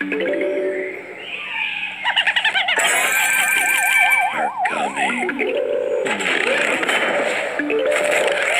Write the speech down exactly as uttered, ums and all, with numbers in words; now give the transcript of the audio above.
are coming.